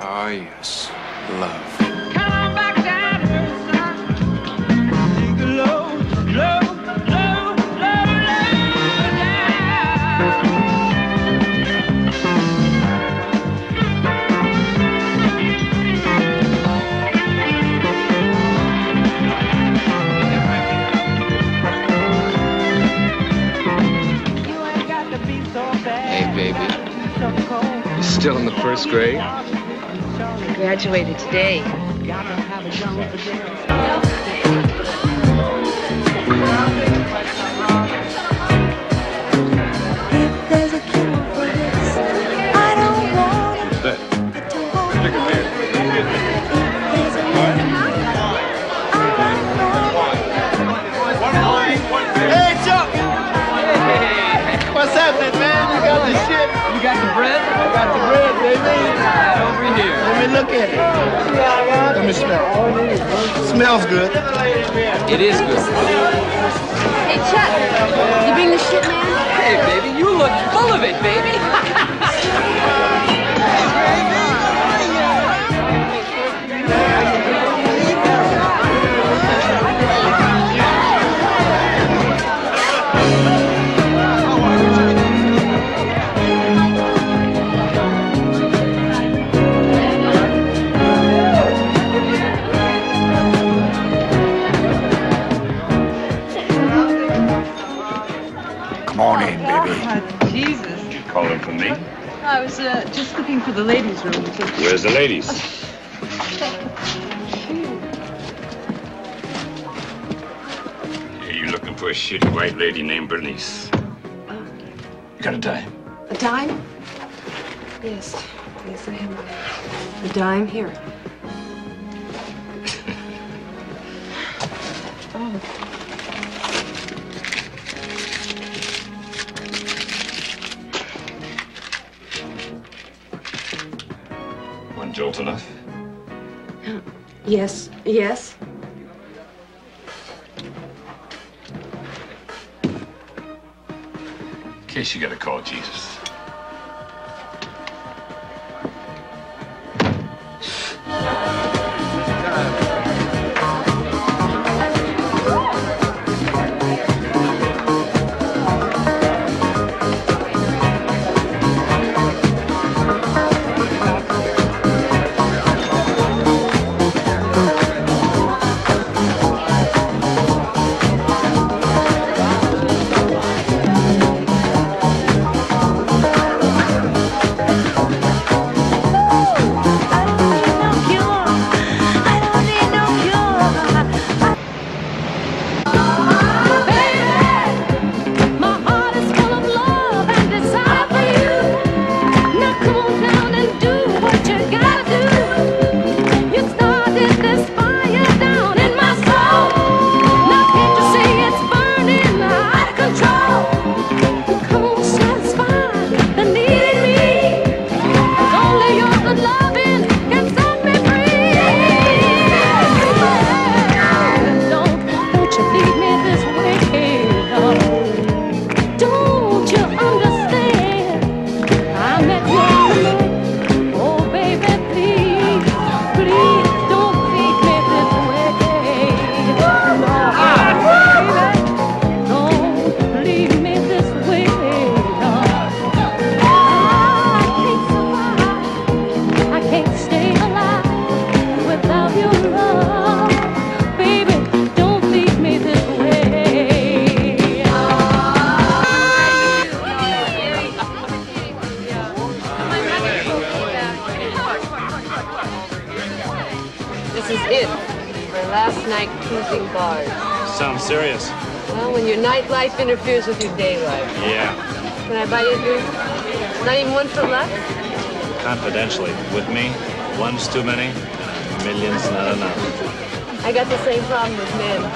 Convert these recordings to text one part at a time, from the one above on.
Ah, yes, love. Come back down inside. Take a low, low, low, low, low down. You ain't got to be so bad. Hey, baby. You still in the first grade? Graduated today. Let me smell. Smells good. It is good. Hey, Chuck, you bring the shit, man? Hey, baby, you look full of it, baby. I was just looking for the ladies' room. Where's the ladies? Yeah, you're looking for a shitty white lady named Bernice. You got a dime? A dime? Yes. Yes, I have a dime here. Oh. Jolt enough? Yes, yes. In case you gotta call Jesus. This is it. My last night cruising bars. Sounds serious. Well, when your nightlife interferes with your day life. Yeah. Can I buy you a drink? Not even one for luck? Confidentially, with me, one's too many, millions not enough. I got the same problem with men.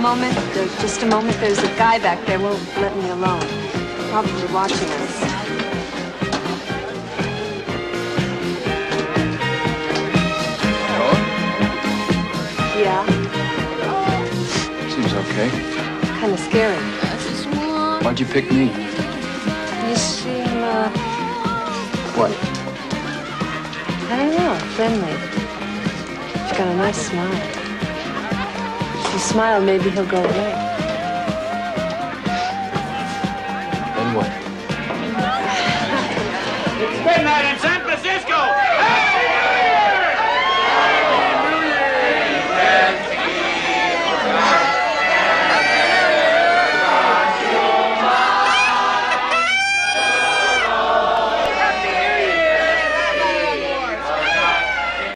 moment, or just a moment, there's a guy back there won't let me alone. Probably watching us. Hello? Yeah? Seems okay. Kind of scary. Why'd you pick me? You seem, what? I don't know, friendly. She's got a nice smile. If you smile, maybe he'll go away. Then what? It's midnight.